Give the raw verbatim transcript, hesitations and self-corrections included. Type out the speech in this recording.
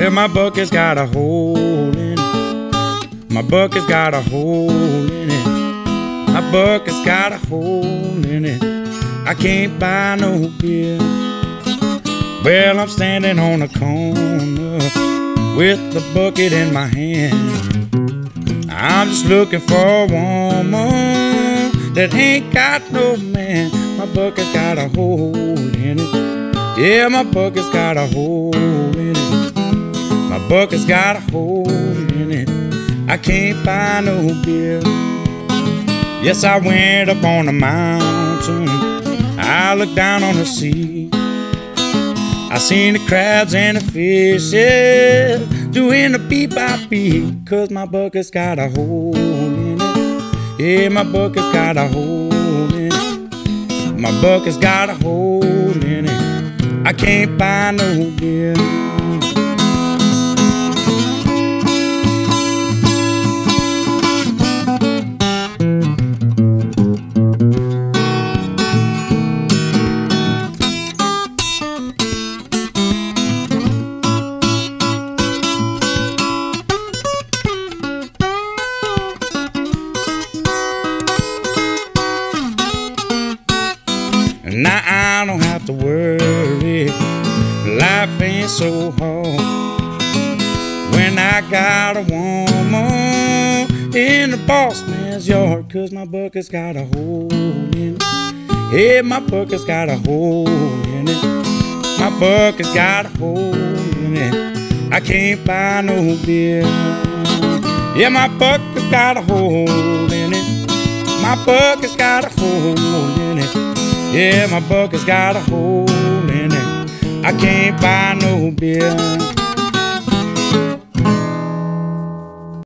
Well, my bucket's got a hole in it. My bucket's got a hole in it. My bucket's got a hole in it. I can't buy no beer. Well, I'm standing on a corner with the bucket in my hand. I'm just looking for a woman that ain't got no man. My bucket's got a hole in it. Yeah, my bucket's got a hole in it. My bucket's got a hole in it. I can't buy no beer. Yes, I went up on the mountain. I looked down on the sea. I seen the crabs and the fishes doing the bee-bop-bee. Cause my bucket's got a hole in it. Yeah, my bucket's got a hole in it. My bucket's got a hole in it. I can't buy no beer. Now I don't have to worry, life ain't so hard when I got a woman in the boss man's yard. Cause my bucket's got a hole in it. Yeah, my bucket's got a hole in it. My bucket's got a hole in it. I can't buy no beer. Yeah, my bucket's got a hole in it. My bucket's got a hole in it. Yeah, my bucket's got a hole in it. I can't buy no beer.